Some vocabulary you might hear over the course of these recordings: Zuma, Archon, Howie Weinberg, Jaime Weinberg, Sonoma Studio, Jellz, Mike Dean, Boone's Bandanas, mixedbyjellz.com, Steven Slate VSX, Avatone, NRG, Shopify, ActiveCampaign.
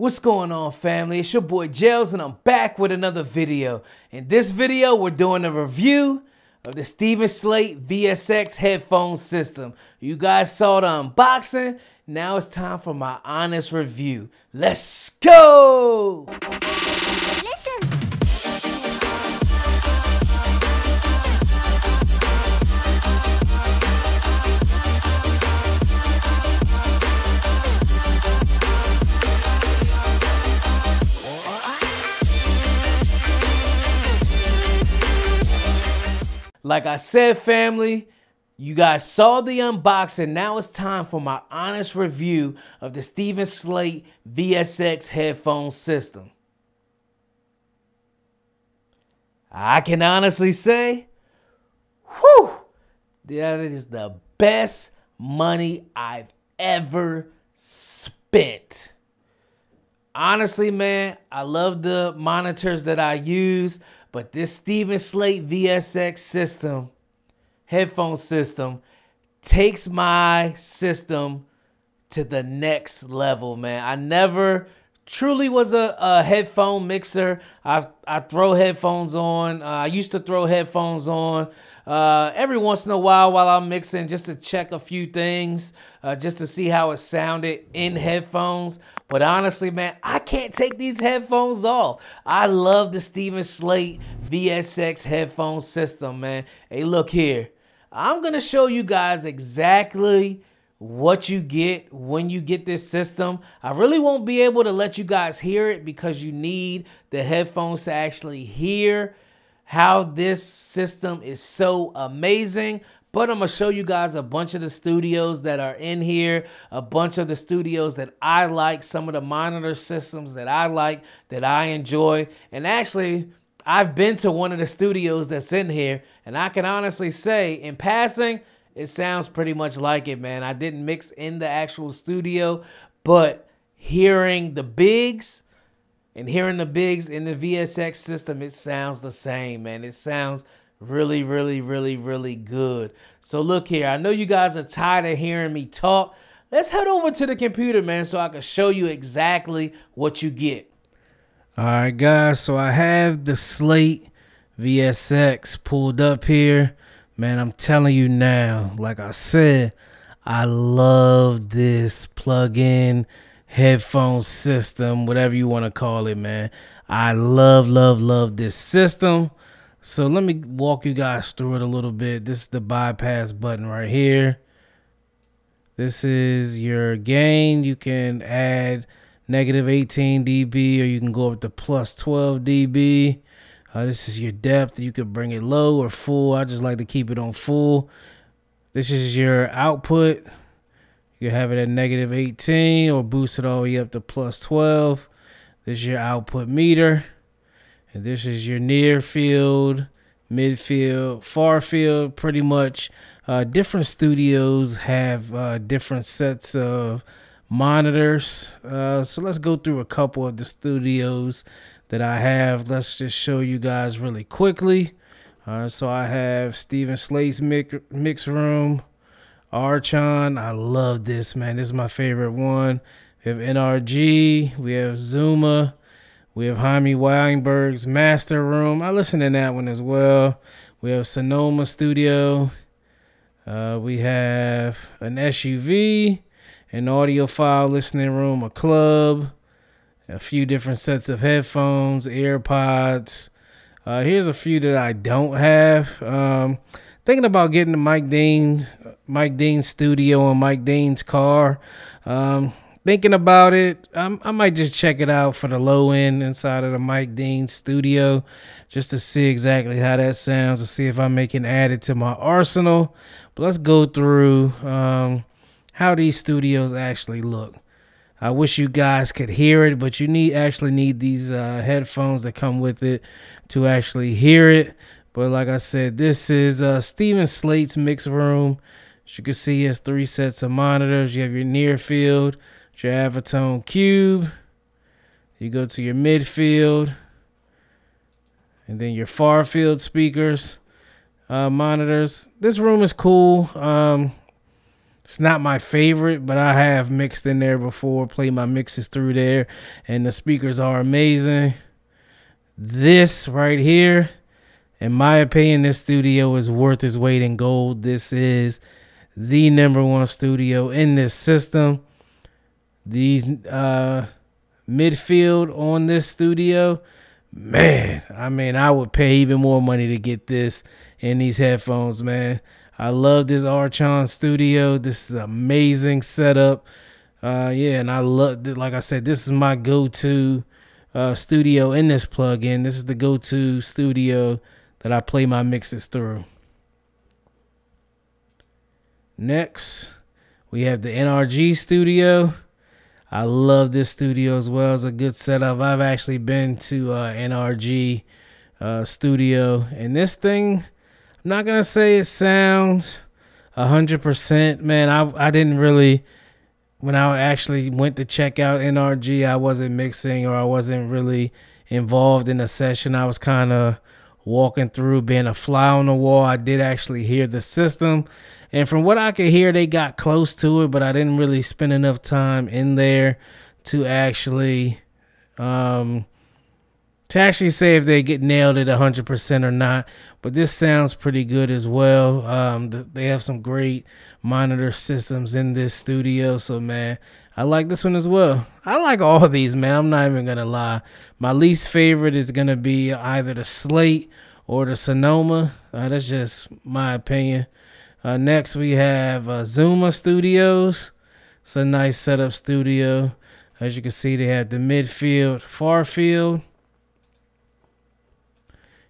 What's going on, family? It's your boy Jellz, and I'm back with another video. In this video, we're doing a review of the Steven Slate VSX headphone system. You guys saw the unboxing. Now it's time for my honest review. Let's go! Like I said, family, you guys saw the unboxing. Now it's time for my honest review of the Steven Slate VSX headphone system. I can honestly say, whew, that is the best money I've ever spent. Honestly, man, I love the monitors that I use, but this Steven Slate VSX system, headphone system, takes my system to the next level, man. I never truly was a headphone mixer. I throw headphones on. I used to throw headphones on every once in a while I'm mixing, just to check a few things, just to see how it sounded in headphones. But honestly, man, I can't take these headphones off. I love the Steven Slate VSX headphone system, man. Hey, look here. I'm going to show you guys exactly what you get when you get this system. I really won't be able to let you guys hear it because you need the headphones to actually hear how this system is so amazing. But I'm gonna show you guys a bunch of the studios that are in here, a bunch of the studios that I like, some of the monitor systems that I like, that I enjoy. And actually, I've been to one of the studios that's in here, and I can honestly say, in passing, it sounds pretty much like it, man. I didn't mix in the actual studio, but hearing the bigs and hearing the bigs in the VSX system, it sounds the same, man. It sounds really, really, really, really good. So look here. I know you guys are tired of hearing me talk. Let's head over to the computer, man, so I can show you exactly what you get. All right, guys. So I have the Slate VSX pulled up here. Man, I'm telling you now, like I said, I love this plug-in headphone system, whatever you want to call it, man. I love, love, love this system. So let me walk you guys through it a little bit. This is the bypass button right here. This is your gain. You can add negative 18 dB or you can go up to plus 12 dB. This is your depth. You could bring it low or full. I just like to keep it on full. This is your output. You have it at negative 18 or boost it all the way up to plus 12. This is your output meter. And this is your near field, midfield, far field, pretty much. Different studios have different sets of monitors. So let's go through a couple of the studios that I have. Let's just show you guys really quickly. So I have Steven Slate's mix room, Archon. I love this, man. This is my favorite one. We have NRG. We have Zuma. We have Jaime Weinberg's master room. I listen to that one as well. We have Sonoma Studio. We have an SUV, an audiophile listening room, a club, a few different sets of headphones, AirPods. Here's a few that I don't have. Thinking about getting the Mike Dean studio and Mike Dean's car. Thinking about it, I might just check it out for the low end inside of the Mike Dean studio just to see exactly how that sounds, to see if I can add it to my arsenal. But let's go through how these studios actually look. I wish you guys could hear it, but you actually need these headphones that come with it to actually hear it. But like I said, this is Steven Slate's mix room. As you can see, it's three sets of monitors. You have your near field, your Avatone cube. You go to your midfield, and then your far field speakers, monitors. This room is cool. It's not my favorite, but I have mixed in there before, played my mixes through there, and the speakers are amazing. This right here, in my opinion, this studio is worth its weight in gold. This is the #1 studio in this system. These midfield on this studio, man, I mean, I would pay even more money to get this and these headphones, man. I love this Archon studio. This is an amazing setup. Yeah, and I love, like I said, this is my go-to studio in this plugin. This is the go-to studio that I play my mixes through. Next, we have the NRG studio. I love this studio as well. It's a good setup. I've actually been to NRG studio, and this thing, I'm not gonna say it sounds 100%, man. I didn't really, when I actually went to check out NRG, I wasn't mixing or I wasn't really involved in the session. I was kind of walking through, being a fly on the wall. I did actually hear the system, and from what I could hear, they got close to it, but I didn't really spend enough time in there to actually say if they get nailed at 100% or not. But this sounds pretty good as well. They have some great monitor systems in this studio, so man, I like this one as well. I like all of these, man. I'm not even gonna lie. My least favorite is gonna be either the Slate or the Sonoma. That's just my opinion. Next we have Zuma Studios. It's a nice setup studio. As you can see, they have the midfield, far field.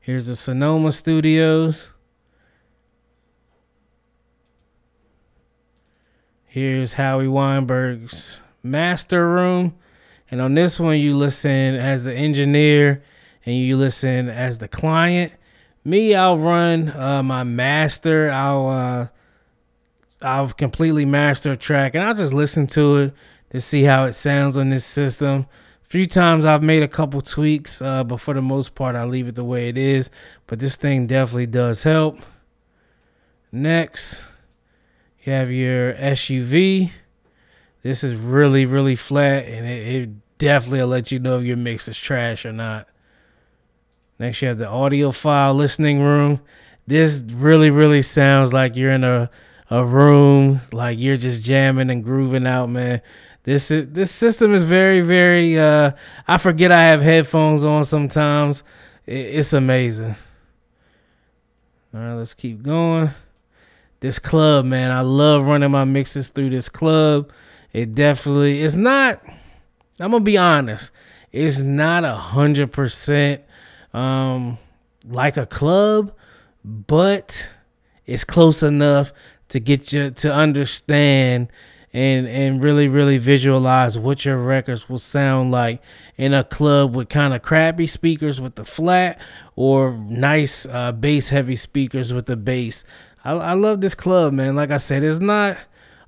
Here's the Sonoma Studios. Here's Howie Weinberg's master room. And on this one, you listen as the engineer and you listen as the client. Me, I'll run my master. I'll completely master a track, and I'll just listen to it to see how it sounds on this system. Few times I've made a couple tweaks, but for the most part I leave it the way it is. But this thing definitely does help. Next, you have your SUV. This is really, really flat, and it definitely will let you know if your mix is trash or not. Next, you have the audiophile listening room. This really, really sounds like you're in a room, like you're just jamming and grooving out, man. This system is very, very, I forget I have headphones on sometimes. It's amazing. All right, let's keep going. This club, man, I love running my mixes through this club. It definitely, it's not, I'm going to be honest, it's not 100% like a club, but it's close enough to get you to understand and really, really visualize what your records will sound like in a club with kind of crappy speakers with the flat, or nice bass heavy speakers with the bass. I love this club, man. Like I said, it's not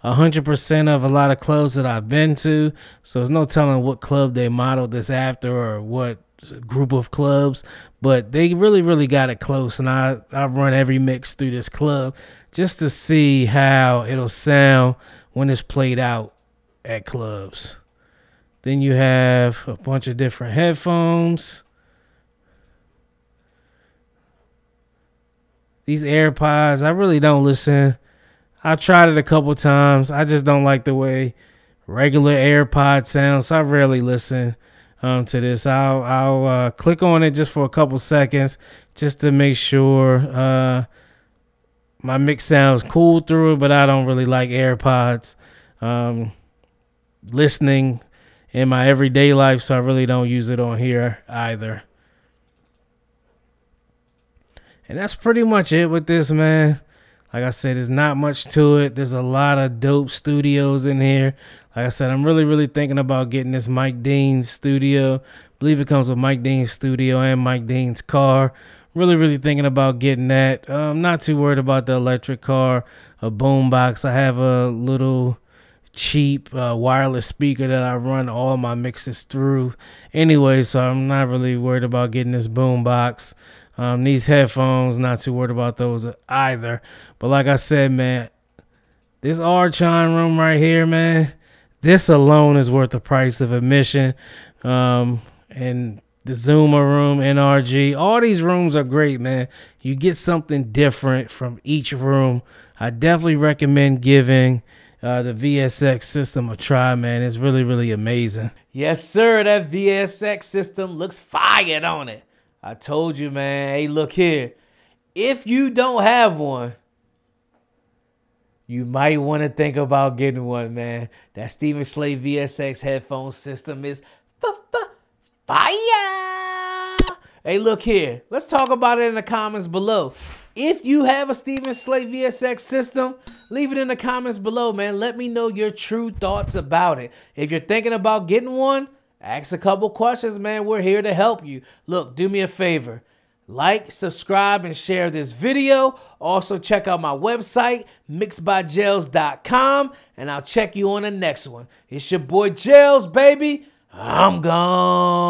100% of a lot of clubs that I've been to, so there's no telling what club they modeled this after or what group of clubs, but they really, really got it close. And I run every mix through this club just to see how it'll sound when it's played out at clubs. Then you have a bunch of different headphones. These AirPods, I really don't listen. I tried it a couple times. I just don't like the way regular AirPods sound, so I rarely listen to this. I'll click on it just for a couple seconds just to make sure my mix sounds cool through it, but I don't really like AirPods listening in my everyday life, so I really don't use it on here either. And that's pretty much it with this, man. Like I said, there's not much to it. There's a lot of dope studios in here. Like I said, I'm really, really thinking about getting this Mike Dean studio. I believe it comes with Mike Dean's studio and Mike Dean's car. Really, really thinking about getting that. I'm not too worried about the electric car, a boombox. I have a little cheap wireless speaker that I run all my mixes through anyway, so I'm not really worried about getting this boombox. These headphones, not too worried about those either. But like I said, man, This Archon room right here, man, this alone is worth the price of admission. And the Zuma room, NRG, all these rooms are great, man. You get something different from each room. I definitely recommend giving the VSX system a try, man. It's really, really amazing. Yes, sir. That VSX system looks fired on it. I told you, man. Hey, look here. If you don't have one, you might want to think about getting one, man. That Steven Slate VSX headphone system is fire. Hey, look here. Let's talk about it in the comments below. If you have a Steven Slate VSX system, leave it in the comments below, man. Let me know your true thoughts about it. If you're thinking about getting one, ask a couple questions, man. We're here to help you. Look, do me a favor. Like, subscribe, and share this video. Also, check out my website, mixedbyjellz.com, and I'll check you on the next one. It's your boy Jellz, baby. I'm gone.